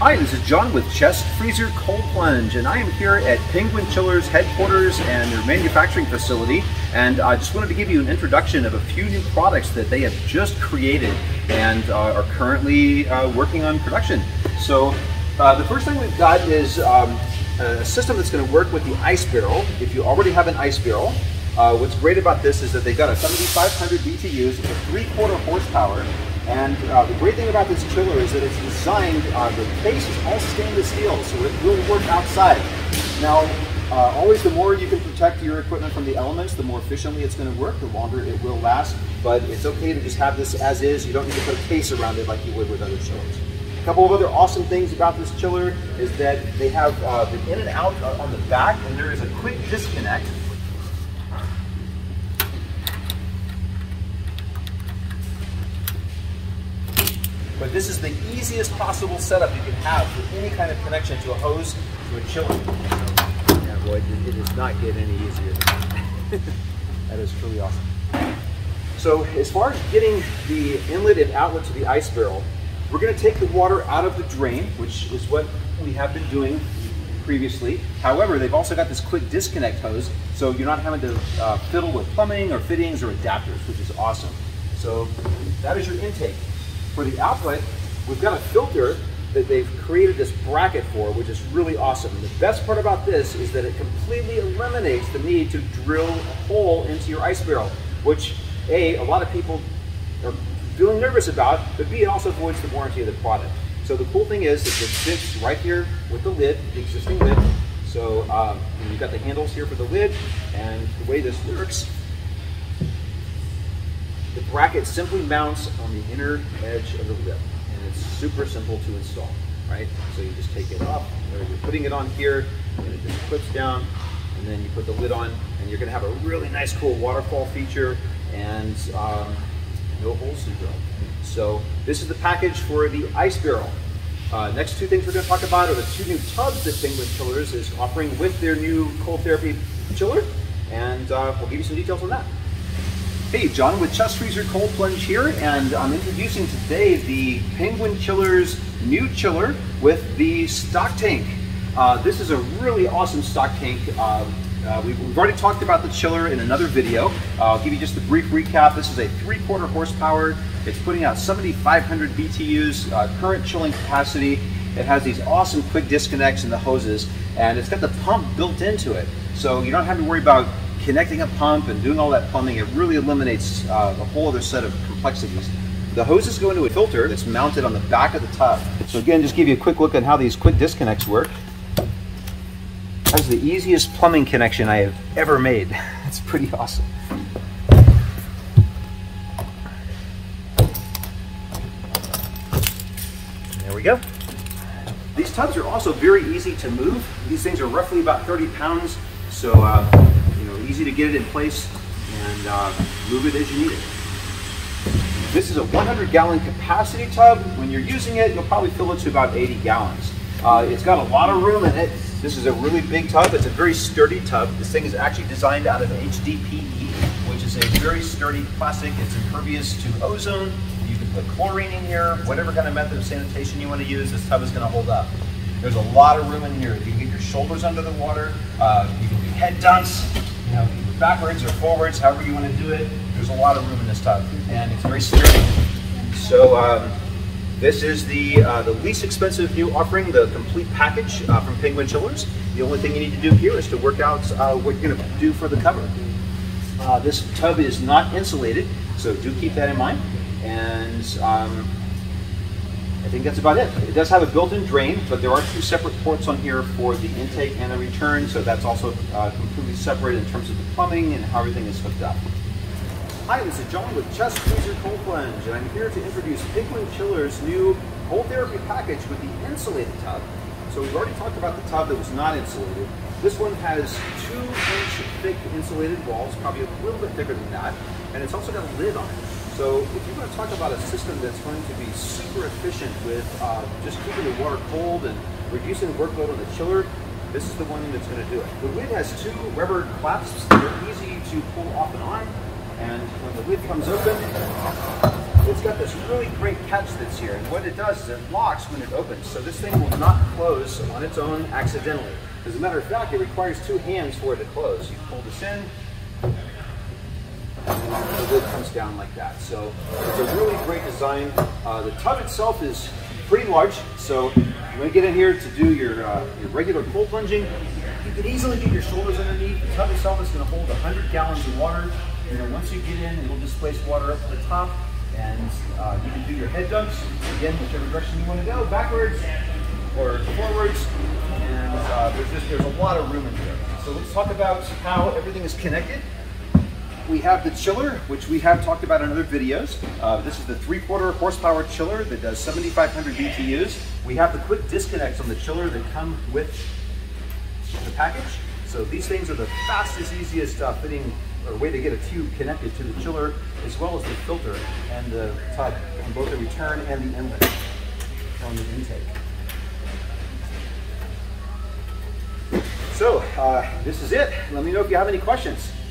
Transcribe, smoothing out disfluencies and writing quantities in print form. Hi, this is John with Chest Freezer Cold Plunge, and I am here at Penguin Chillers headquarters and their manufacturing facility, and I just wanted to give you an introduction of a few new products that they have just created and are currently working on production. So the first thing we've got is a system that's going to work with the ice barrel. If you already have an ice barrel, what's great about this is that they've got a 7,500 BTUs, it's a 3/4 horsepower. And the great thing about this chiller is that it's designed, the base is all stainless steel, so it will work outside. Now, always the more you can protect your equipment from the elements, the more efficiently it's going to work, the longer it will last. But it's okay to just have this as is. You don't need to put a case around it like you would with other chillers. A couple of other awesome things about this chiller is that they have the in and out on the back, and there is a quick disconnect. But this is the easiest possible setup you can have for any kind of connection to a hose, to a chiller. So, yeah, boy, it does not get any easier than that. That is truly awesome. So as far as getting the inlet and outlet to the ice barrel, we're going to take the water out of the drain, which is what we have been doing previously. However, they've also got this quick disconnect hose, so you're not having to fiddle with plumbing or fittings or adapters, which is awesome. So that is your intake. For the outlet, we've got a filter that they've created this bracket for, which is really awesome. And the best part about this is that it completely eliminates the need to drill a hole into your ice barrel, which a lot of people are feeling nervous about, but b, it also voids the warranty of the product. So the cool thing is that it fits right here with the lid, the existing lid. So you've got the handles here for the lid, and the way this works, the bracket simply mounts on the inner edge of the lip, and it's super simple to install, right? So you just take it off, or you're putting it on here, and it just clips down, and then you put the lid on, and you're going to have a really nice, cool waterfall feature, and no holes to drill. So this is the package for the ice barrel. Next two things we're going to talk about are the two new tubs that Penguin Chillers is offering with their new cold therapy chiller, and we'll give you some details on that. Hey, John with Chest Freezer Cold Plunge here, and I'm introducing today the Penguin Chillers new chiller with the stock tank. This is a really awesome stock tank. We've already talked about the chiller in another video. I'll give you just a brief recap. This is a 3/4 horsepower. It's putting out 7,500 BTUs, current chilling capacity. It has these awesome quick disconnects in the hoses, and it's got the pump built into it, so you don't have to worry about connecting a pump and doing all that plumbing. It really eliminates a whole other set of complexities. The hoses go into a filter that's mounted on the back of the tub. So again, just give you a quick look at how these quick disconnects work. That is the easiest plumbing connection I have ever made. That's pretty awesome. There we go. These tubs are also very easy to move. These things are roughly about 30 pounds, so easy to get it in place and move it as you need it. This is a 100-gallon capacity tub. When you're using it, you'll probably fill it to about 80 gallons. It's got a lot of room in it. This is a really big tub. It's a very sturdy tub. This thing is actually designed out of HDPE, which is a very sturdy plastic. It's impervious to ozone. You can put chlorine in here. Whatever kind of method of sanitation you want to use, this tub is going to hold up. There's a lot of room in here. You can get your shoulders under the water. You can do head dunks. You know, backwards or forwards, however you want to do it. There's a lot of room in this tub, and it's very sturdy. So this is the least expensive new offering, the complete package from Penguin Chillers. The only thing you need to do here is to work out what you're going to do for the cover. This tub is not insulated, so do keep that in mind. And I think that's about it. It does have a built-in drain, but there are two separate ports on here for the intake and the return, so that's also completely separate in terms of the plumbing and how everything is hooked up. Hi, this is John with Chest Freezer Cold Plunge, and I'm here to introduce Penguin Chillers' new cold therapy package with the insulated tub. So we've already talked about the tub that was not insulated. This one has 2-inch thick insulated walls, probably a little bit thicker than that, and it's also got a lid on it. So if you're going to talk about a system that's going to be super efficient with just keeping the water cold and reducing the workload on the chiller, this is the one that's going to do it. The lid has 2 rubber clasps that are easy to pull off and on, and when the lid comes open, it's got this really great catch that's here, and what it does is it locks when it opens, so this thing will not close on its own accidentally. As a matter of fact, it requires two hands for it to close. You pull this in, and the lid comes down like that. So it's a really great design. The tub itself is pretty large, so when you get in here to do your regular cold plunging, you can easily get your shoulders underneath. The tub itself is going to hold 100 gallons of water. And then once you get in, it'll displace water up to the top, and you can do your head dumps, again, whichever direction you want to go, backwards or forwards, and there's a lot of room in here. So let's talk about how everything is connected. We have the chiller, which we have talked about in other videos. This is the 3/4 horsepower chiller that does 7,500 BTUs. We have the quick disconnects on the chiller that come with the package. So these things are the fastest, easiest fitting or way to get a tube connected to the chiller, as well as the filter and the tub, on both the return and the inlet on the intake. So this is it. Let me know if you have any questions.